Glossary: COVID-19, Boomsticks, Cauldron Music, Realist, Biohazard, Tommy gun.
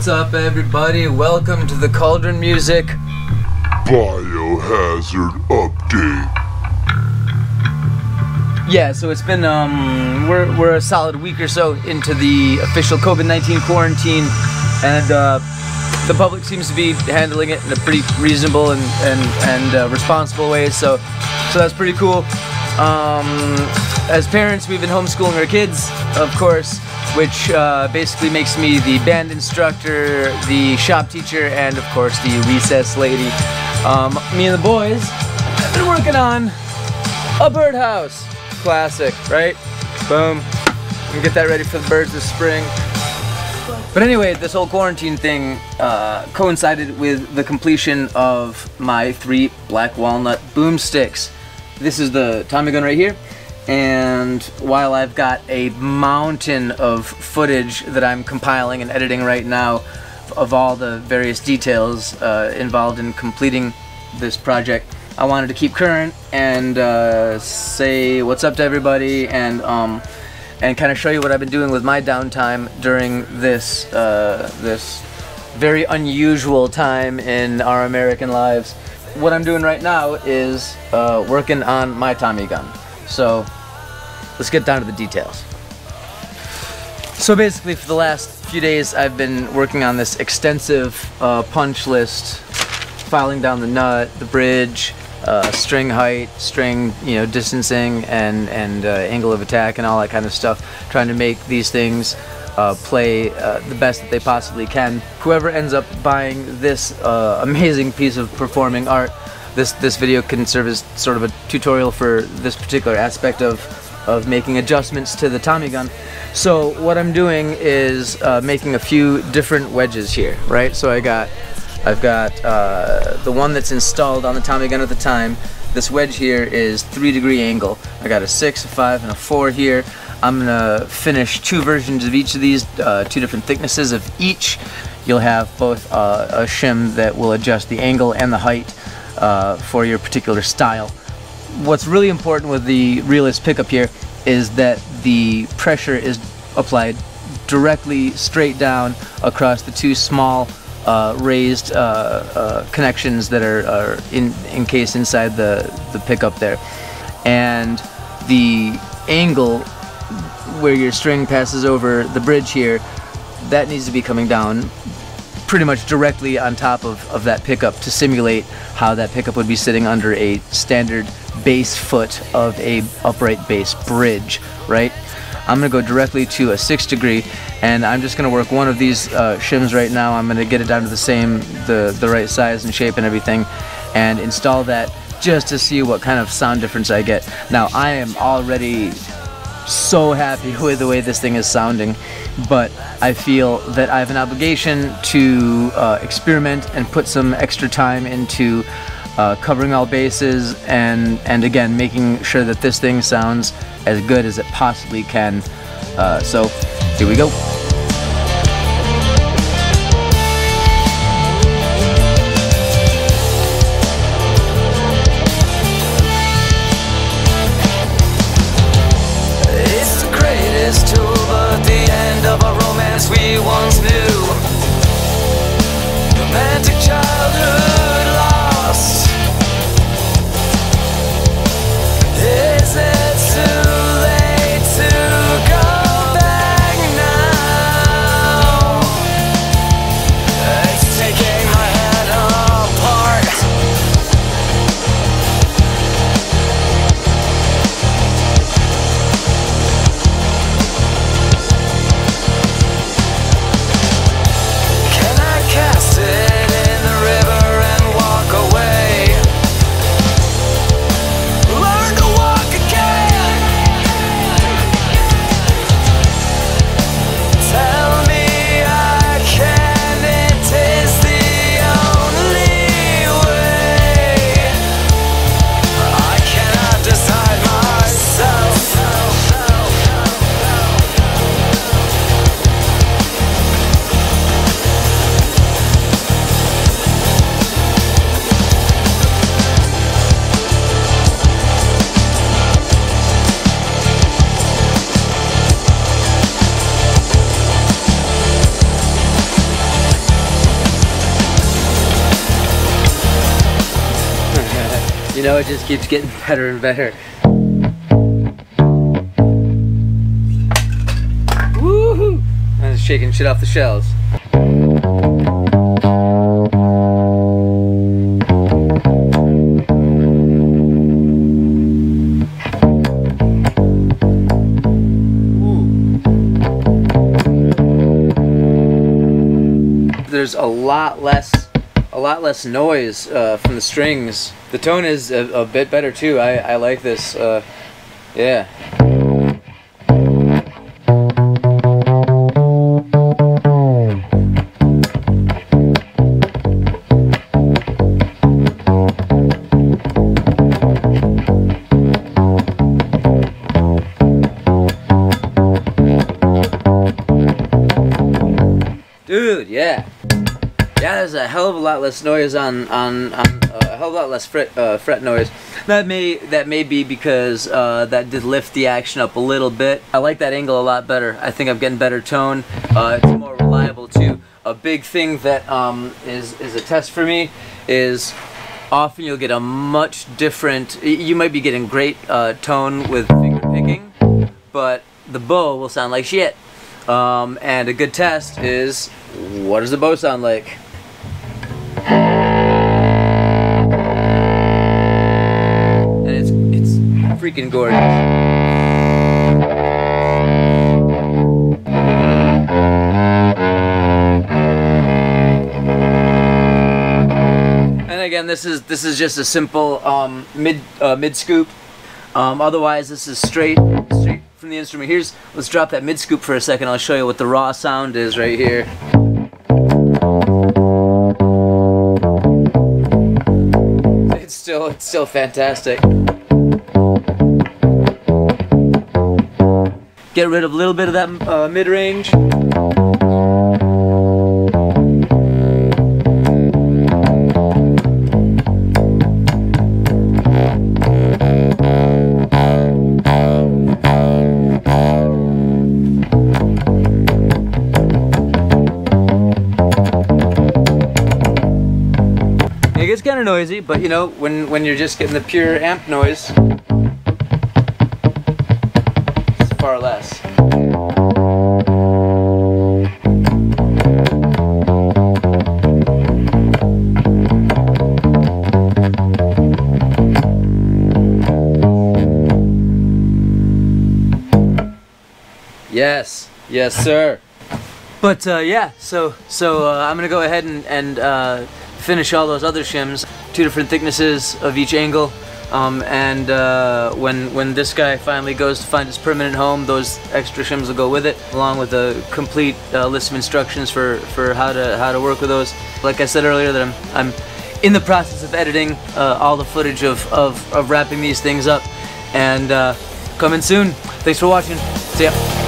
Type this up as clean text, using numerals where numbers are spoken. What's up, everybody? Welcome to the Cauldron Music Biohazard Update. Yeah, so it's been, we're a solid week or so into the official COVID-19 quarantine, and the public seems to be handling it in a pretty reasonable and responsible way, so that's pretty cool. As parents, we've been homeschooling our kids, of course, which basically makes me the band instructor, the shop teacher, and of course the recess lady. Me and the boys have been working on a birdhouse. Classic, right? Boom. We can get that ready for the birds this spring. But anyway, this whole quarantine thing coincided with the completion of my 3 black walnut boomsticks. This is the Tommy gun right here. And while I've got a mountain of footage that I'm compiling and editing right now of all the various details involved in completing this project, I wanted to keep current and say what's up to everybody and kind of show you what I've been doing with my downtime during this this very unusual time in our American lives. What I'm doing right now is working on my Tommy gun. So let's get down to the details. So basically, for the last few days, I've been working on this extensive punch list, filing down the nut, the bridge, string height, string, you know, distancing, and angle of attack, and all that kind of stuff. Trying to make these things play the best that they possibly can. Whoever ends up buying this amazing piece of performing art, this video can serve as sort of a tutorial for this particular aspect of making adjustments to the Tommy gun. So what I'm doing is making a few different wedges here, right? So I've got the one that's installed on the Tommy gun at the time. This wedge here is 3-degree angle. I got a 6, a 5, and a 4 here. I'm gonna finish 2 versions of each of these, 2 different thicknesses of each. You'll have both a shim that will adjust the angle and the height for your particular style. What's really important with the Realist pickup here is that the pressure is applied directly straight down across the 2 small raised connections that are encased inside the pickup there. And the angle where your string passes over the bridge here, that needs to be coming down pretty much directly on top of that pickup to simulate how that pickup would be sitting under a standard base foot of a upright base bridge, right? I'm gonna go directly to a 6-degree, and I'm just gonna work one of these shims right now. I'm gonna get it down to the same, the right size and shape and everything, and install that just to see what kind of sound difference I get. Now, I am already so happy with the way this thing is sounding, but I feel that I have an obligation to experiment and put some extra time into covering all bases and again making sure that this thing sounds as good as it possibly can. So here we go. Is it too late to go back now? You know, it just keeps getting better and better. Woohoo! I'm just shaking shit off the shelves. There's a lot less noise from the strings. The tone is a bit better too. I like this. Yeah. Dude, yeah. Yeah, there's a hell of a lot less noise on a hell of a lot less fret noise. That may be because that did lift the action up a little bit. I like that angle a lot better. I think I'm getting better tone. It's more reliable too. A big thing that is a test for me is often you'll get a much different. You might be getting great tone with finger picking, but the bow will sound like shit. And a good test is, what does the bow sound like? And it's freaking gorgeous. And again, this is just a simple mid scoop. Otherwise, this is straight from the instrument. Let's drop that mid scoop for a second. I'll show you what the raw sound is right here. It's still fantastic. Get rid of a little bit of that mid range. It's kind of noisy, but you know, when you're just getting the pure amp noise, it's far less. Yes, yes, sir. But yeah, so I'm gonna go ahead and finish all those other shims, 2 different thicknesses of each angle, and when this guy finally goes to find his permanent home, those extra shims will go with it, along with a complete list of instructions for how to work with those. Like I said earlier, that I'm in the process of editing all the footage of wrapping these things up, and coming soon. Thanks for watching. See ya.